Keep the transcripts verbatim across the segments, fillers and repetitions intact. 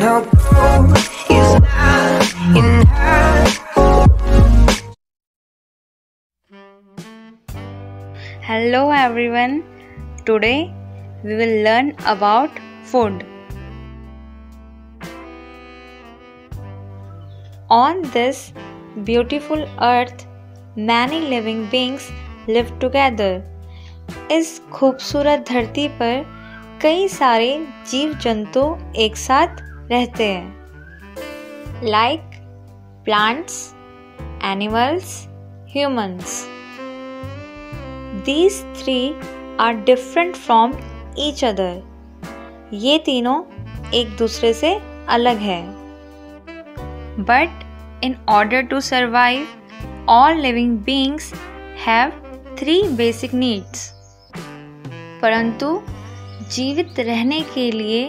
I'll go is not enough. Hello everyone, today we will learn about food. On this beautiful earth many living beings live together. इस खूबसूरत धरती पर कई सारे जीव जंतु एक साथ रहते हैं, like plants, animals, humans. These three are different from each other. ये तीनों एक दूसरे से अलग है. But in order to survive all living beings have three basic needs. परंतु जीवित रहने के लिए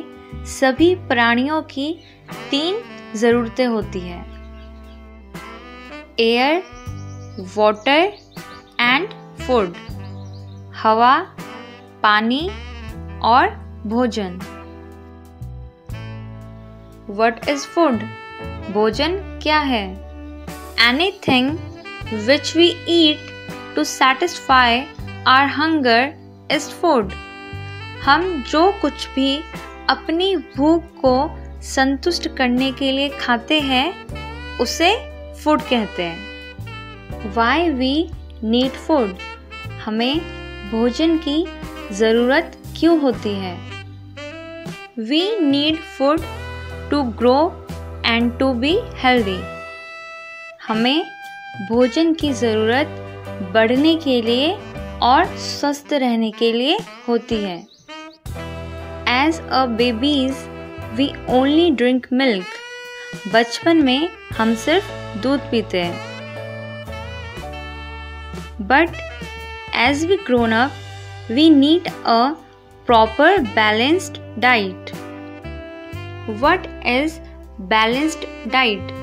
सभी प्राणियों की तीन ज़रूरतें होती हैं, एयर, वाटर एंड फूड. हवा, पानी और भोजन. What is food? भोजन क्या है? Anything which we eat to satisfy our hunger is food. हम जो कुछ भी अपनी भूख को संतुष्ट करने के लिए खाते हैं उसे फूड कहते हैं. Why we need food. हमें भोजन की ज़रूरत क्यों होती है? We need food to grow and to be healthy. हमें भोजन की ज़रूरत बढ़ने के लिए और स्वस्थ रहने के लिए होती है. As a babies, we only drink milk. बचपन में हम सिर्फ दूध पीते हैं. But as we grown up, we need a proper balanced diet. What is balanced diet?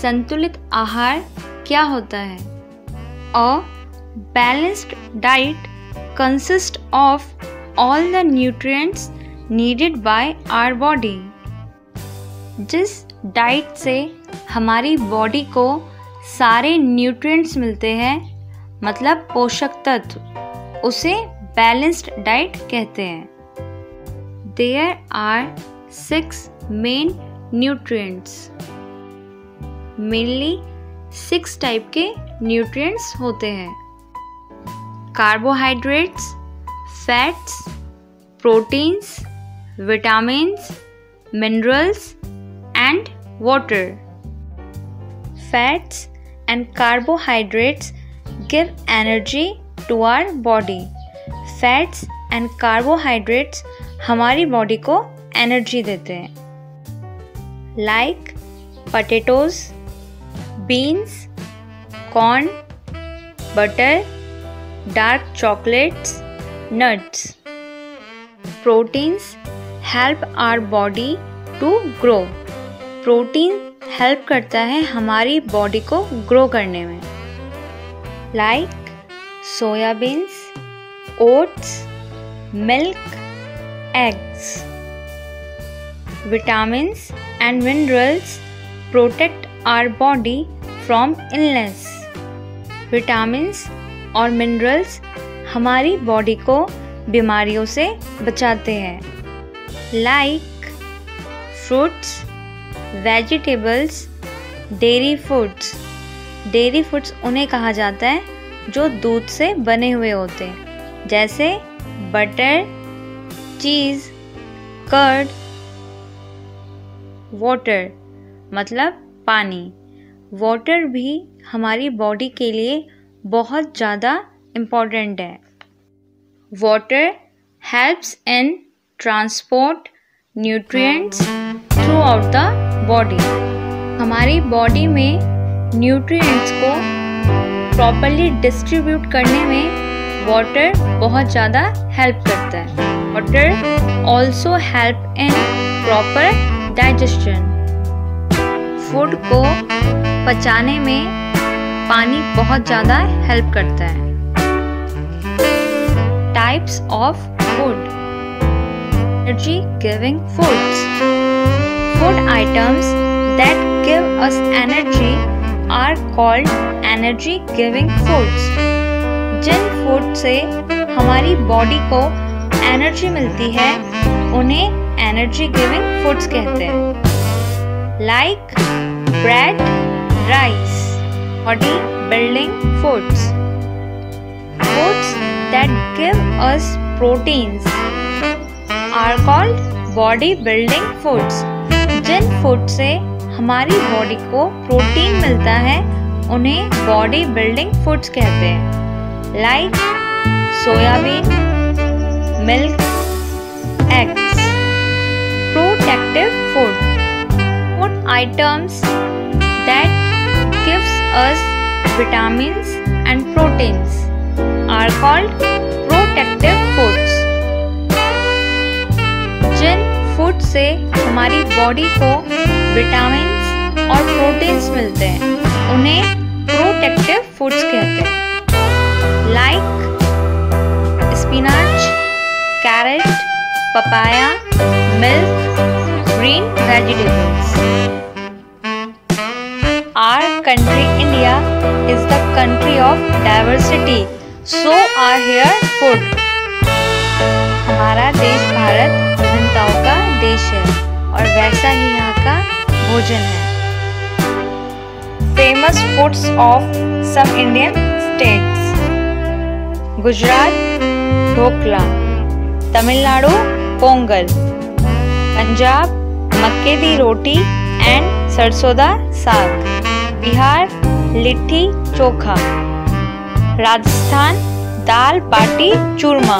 संतुलित आहार क्या होता है? A balanced diet consists of all the nutrients needed by our body. जिस डाइट से हमारी बॉडी को सारे न्यूट्रिएंट्स मिलते हैं, मतलब पोषक तत्व, उसे बैलेंस्ड डाइट कहते हैं. There are six main nutrients. Mainly six type के न्यूट्रिएंट्स होते हैं, carbohydrates, fats, proteins, vitamins, minerals and water. Fats and carbohydrates give energy to our body. Fats and carbohydrates हमारी बॉडी को एनर्जी देते हैं, like potatoes, beans, corn, butter, dark chocolates, nuts. Proteins help our body to grow. Protein help करता है हमारी body को grow करने में, like soybeans, oats, milk, eggs. Vitamins and minerals protect our body from illness. Vitamins और minerals हमारी body को बीमारियों से बचाते हैं, like fruits, vegetables, dairy foods. Dairy foods उन्हें कहा जाता है जो दूध से बने हुए होते हैं, जैसे बटर, चीज़, कर्ड, वाटर मतलब पानी. वाटर भी हमारी बॉडी के लिए बहुत ज़्यादा इम्पोर्टेंट है. Water helps in transport nutrients throughout the body. हमारी बॉडी में nutrients को properly distribute करने में water बहुत ज़्यादा help करता है. Water also help in proper digestion. Food को पचाने में पानी बहुत ज़्यादा help करता है. Types of food. Energy giving foods. Food items that give us energy are called energy-giving foods. जिन फूड से हमारी बॉडी को एनर्जी मिलती है उन्हें एनर्जी गिविंग फूड्स कहते हैं. Like bread, rice, body building foods. Foods that give us proteins are called body building foods. जिन फूड से हमारी बॉडी को प्रोटीन मिलता है उन्हें बॉडी बिल्डिंग फूड्स कहते हैं. Like soybean, milk, eggs. Protective food. Food items that gives us vitamins and proteins are called protective foods. जिन फूड से हमारी बॉडी को विटामिन्स और प्रोटीन्स मिलते हैं उन्हें प्रोटेक्टिव फूड्स कहते हैं. Like spinach, carrot, papaya, milk, green vegetables. Our country India is the country of diversity, so are here food. हमारा देश भारत विविधताओं का देश है और वैसा ही यहाँ का भोजन है. Famous foods of some Indian states. Gujarat dhokla, Tamil Nadu pongal, Punjab makke di roti and sarson da saag, Bihar litti chokha, Rajasthan dal baati churma.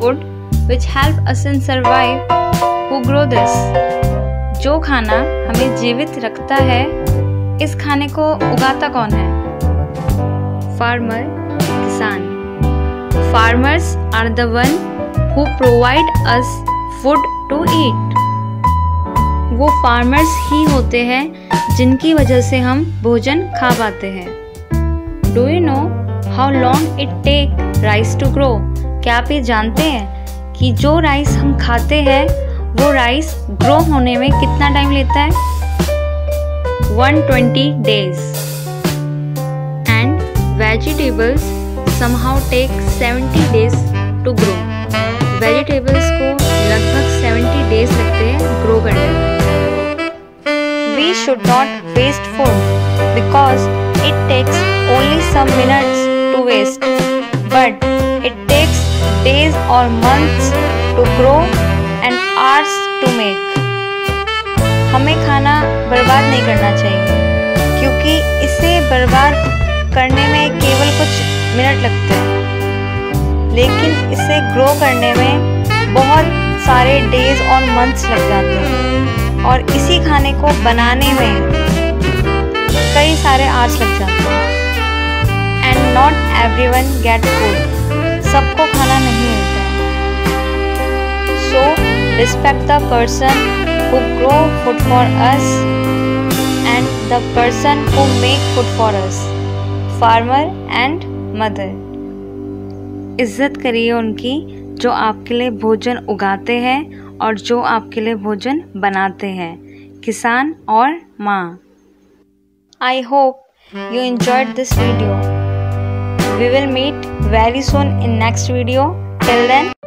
Food which help us in survive, who grow this. जो खाना हमें जीवित रखता है, इस खाने को उगाता कौन है? Farmer, किसान. Farmers are the one who provide us food to eat. वो farmers ही होते हैं जिनकी वजह से हम भोजन खा पाते हैं. Do you know how long it take rice to grow? क्या आप ये जानते हैं कि जो राइस हम खाते हैं वो राइस ग्रो होने में कितना टाइम लेता है? one hundred twenty days. And vegetables somehow take seventy days to grow. Vegetables को लगभग seventy days लगते हैं ग्रो करने में. We should not waste food because it takes only some minutes to waste, but it takes days or months to grow and hours to make. हमें खाना बर्बाद नहीं करना चाहिए क्योंकि इसे बर्बाद करने में केवल कुछ मिनट लगते हैं, लेकिन इसे ग्रो करने में बहुत सारे डेज और मंथ्स लग जाते हैं और इसी खाने को बनाने में कई सारे आवर्स लग जाते हैं. And not everyone gets food. सबको खाना नहीं मिलता है. So respect the person who grow food for us and the person who make food for us, farmer and mother. इज्जत करिए उनकी जो आपके लिए भोजन उगाते हैं और जो आपके लिए भोजन बनाते हैं, किसान और माँ. I hope you enjoyed this video. We will meet very soon in next video. Till then.